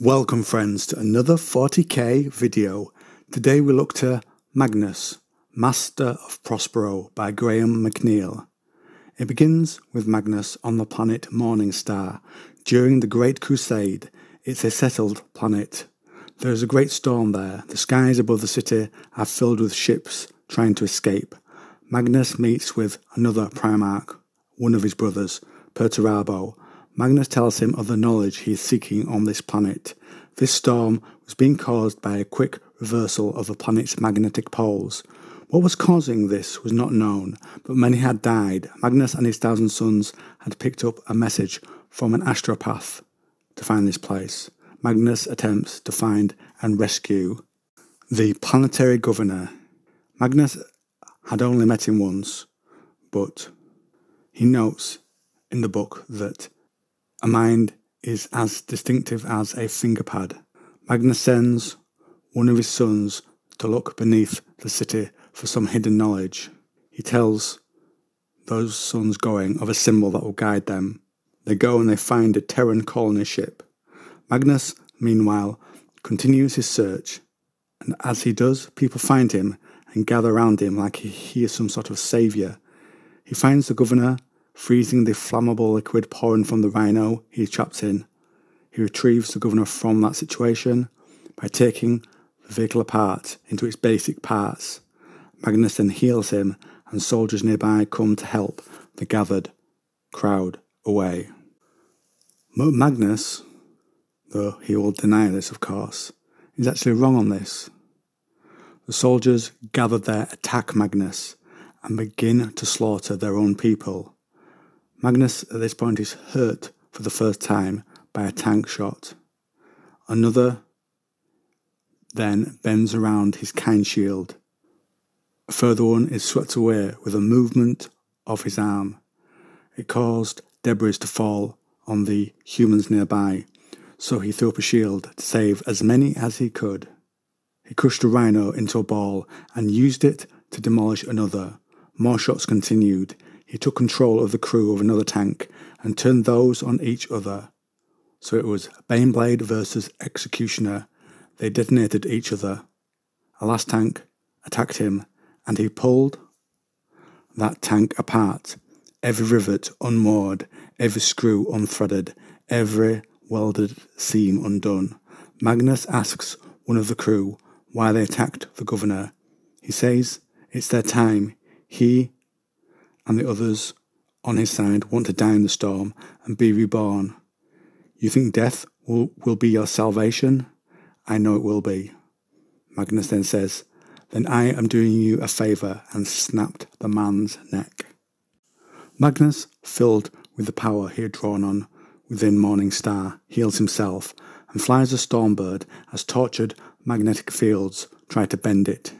Welcome friends to another 40k video. Today we look to Magnus, Master of Prospero by Graham McNeill. It begins with Magnus on the planet Morningstar. During the Great Crusade, it's a settled planet. There is a great storm there. The skies above the city are filled with ships trying to escape. Magnus meets with another Primarch, one of his brothers, Perturabo. Magnus tells him of the knowledge he is seeking on this planet. This storm was being caused by a quick reversal of the planet's magnetic poles. What was causing this was not known, but many had died. Magnus and his thousand sons had picked up a message from an astropath to find this place. Magnus attempts to find and rescue the planetary governor. Magnus had only met him once, but he notes in the book that a mind is as distinctive as a fingerpad. Magnus sends one of his sons to look beneath the city for some hidden knowledge. He tells those sons going of a symbol that will guide them. They go and they find a Terran colony ship. Magnus, meanwhile, continues his search, and as he does, people find him and gather around him like he is some sort of saviour. He finds the governor freezing the flammable liquid pouring from the rhino he is trapped in. He retrieves the governor from that situation by taking the vehicle apart into its basic parts. Magnus then heals him, and soldiers nearby come to help the gathered crowd away. Magnus, though he will deny this of course, is actually wrong on this. The soldiers gather there, attack Magnus, and begin to slaughter their own people. Magnus at this point is hurt for the first time by a tank shot. Another then bends around his kine shield. A further one is swept away with a movement of his arm. It caused debris to fall on the humans nearby, so he threw up a shield to save as many as he could. He crushed a rhino into a ball and used it to demolish another. More shots continued. He took control of the crew of another tank and turned those on each other. So it was Baneblade versus Executioner. They detonated each other. A last tank attacked him, and he pulled that tank apart. Every rivet unmoored, every screw unthreaded, every welded seam undone. Magnus asks one of the crew why they attacked the governor. He says it's their time. He and the others on his side want to die in the storm and be reborn. You think death will be your salvation? I know it will be. Magnus then says, then I am doing you a favour, and snapped the man's neck. Magnus, filled with the power he had drawn on within Morningstar, heals himself and flies a stormbird as tortured magnetic fields try to bend it.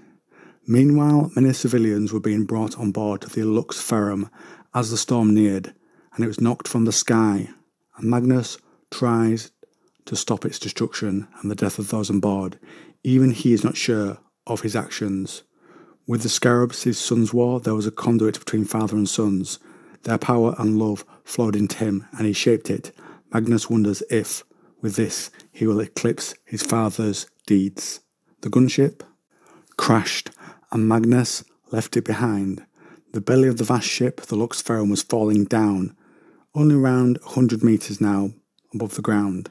Meanwhile, many civilians were being brought on board the Lux Ferrum as the storm neared, and it was knocked from the sky, and Magnus tries to stop its destruction and the death of those on board. Even he is not sure of his actions. With the Scarabs, his son's war, there was a conduit between father and sons. Their power and love flowed into him, and he shaped it. Magnus wonders if, with this, he will eclipse his father's deeds. The gunship crashed, and Magnus left it behind. The belly of the vast ship, the Lux Ferrum, was falling down, only around 100 meters now above the ground.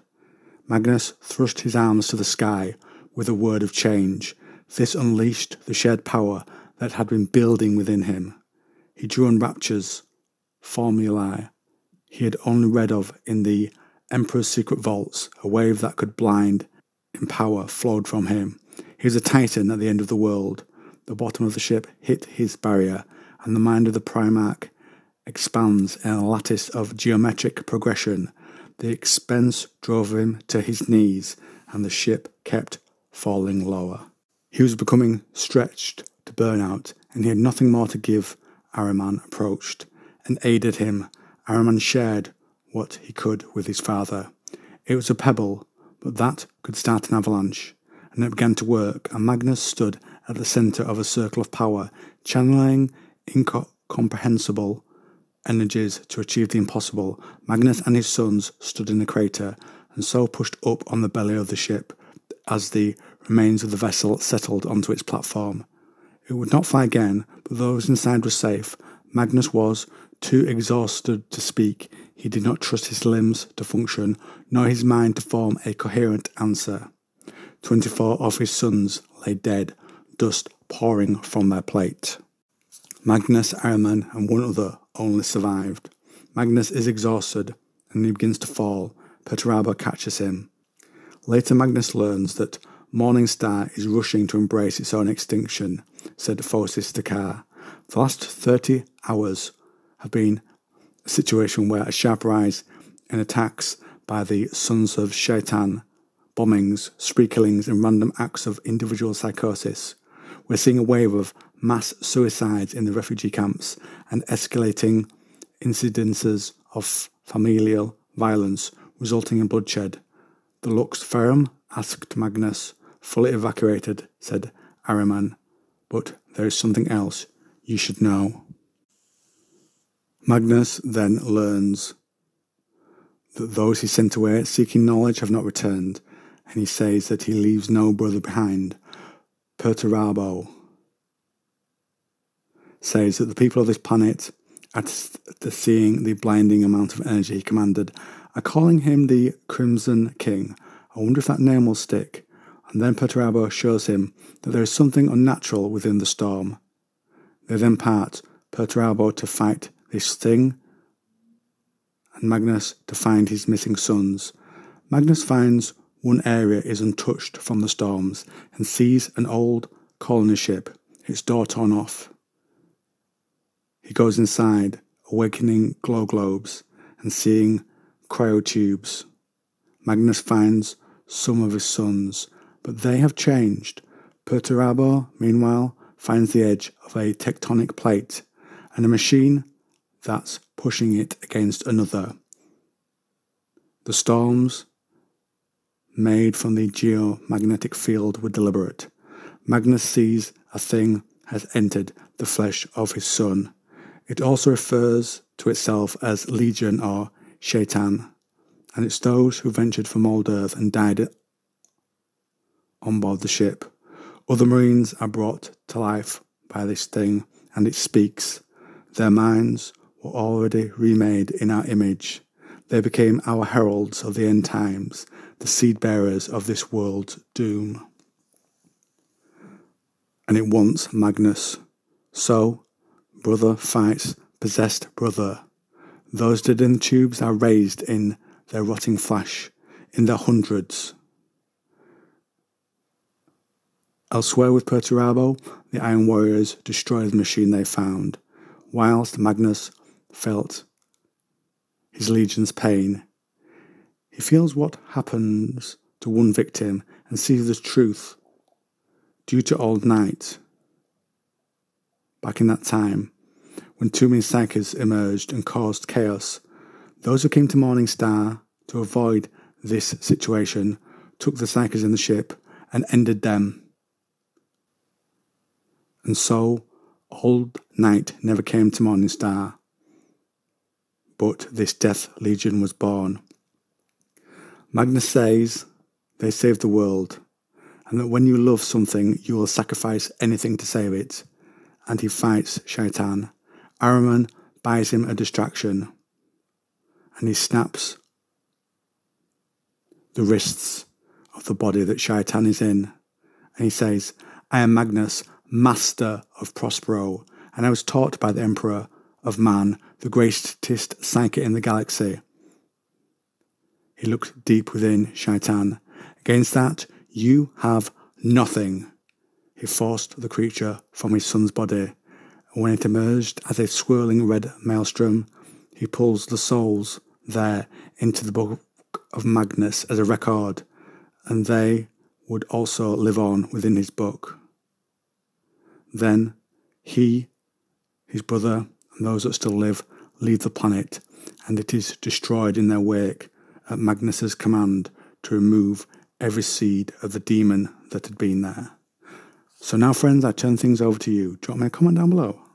Magnus thrust his arms to the sky with a word of change. This unleashed the shared power that had been building within him. He drew on raptures, formulae he had only read of in the Emperor's Secret Vaults. A wave that could blind in power flowed from him. He was a titan at the end of the world. The bottom of the ship hit his barrier, and the mind of the Primarch expands in a lattice of geometric progression. The expense drove him to his knees, and the ship kept falling lower. He was becoming stretched to burnout, and he had nothing more to give. Ahriman approached and aided him. Ahriman shared what he could with his father. It was a pebble, but that could start an avalanche, and it began to work, and Magnus stood at the centre of a circle of power, channeling incomprehensible energies to achieve the impossible. Magnus and his sons stood in the crater and so pushed up on the belly of the ship as the remains of the vessel settled onto its platform. It would not fly again, but those inside were safe. Magnus was too exhausted to speak. He did not trust his limbs to function, nor his mind to form a coherent answer. 24 of his sons lay dead, dust pouring from their plate. Magnus, Ahriman, and one other only survived. Magnus is exhausted, and he begins to fall. Perturabo catches him. Later Magnus learns that Morningstar is rushing to embrace its own extinction, said Phosis Dakar. The last 30 hours have been a situation where a sharp rise in attacks by the sons of shaitan, bombings, spree killings and random acts of individual psychosis. We're seeing a wave of mass suicides in the refugee camps and escalating incidences of familial violence resulting in bloodshed. The Lux Ferrum? Asked Magnus. Fully evacuated, said Ahriman. But there is something else you should know. Magnus then learns that those he sent away seeking knowledge have not returned, and he says that he leaves no brother behind. Perturabo says that the people of this planet, after seeing the blinding amount of energy he commanded, are calling him the Crimson King. I wonder if that name will stick. And then Perturabo shows him that there is something unnatural within the storm. They then part, Perturabo to fight this thing, and Magnus to find his missing sons. Magnus finds one area is untouched from the storms and sees an old colony ship, its door torn off. He goes inside, awakening glow globes and seeing cryotubes. Magnus finds some of his sons, but they have changed. Perturabo, meanwhile, finds the edge of a tectonic plate and a machine that's pushing it against another. The storms made from the geomagnetic field were deliberate. Magnus sees a thing has entered the flesh of his son. It also refers to itself as Legion or Shaitan, and it's those who ventured from old Earth and died on board the ship. Other Marines are brought to life by this thing, and it speaks. Their minds were already remade in our image. They became our heralds of the end times, the seed-bearers of this world's doom. And it wants Magnus. So, brother fights possessed brother. Those dead in the tubes are raised in their rotting flesh, in their hundreds. Elsewhere with Perturabo, the Iron Warriors destroy the machine they found, whilst Magnus felt his Legion's pain. He feels what happens to one victim and sees the truth due to Old Night. Back in that time, when too many psychers emerged and caused chaos, those who came to Morningstar to avoid this situation took the psychers in the ship and ended them. And so, Old Night never came to Morningstar, but this Death Legion was born. Magnus says they saved the world, and that when you love something, you will sacrifice anything to save it. And he fights Shaitan. Ahriman buys him a distraction, and he snaps the wrists of the body that Shaitan is in, and he says, "I am Magnus, master of Prospero, and I was taught by the Emperor of Man, the greatest psychic in the galaxy." He looked deep within Shaitan. "Against that, you have nothing." He forced the creature from his son's body, and when it emerged as a swirling red maelstrom, he pulls the souls there into the book of Magnus as a record, and they would also live on within his book. Then he, his brother, and those that still live, leave the planet, and it is destroyed in their wake at Magnus's command to remove every seed of the demon that had been there. So now, friends, I turn things over to you. Drop me a comment down below.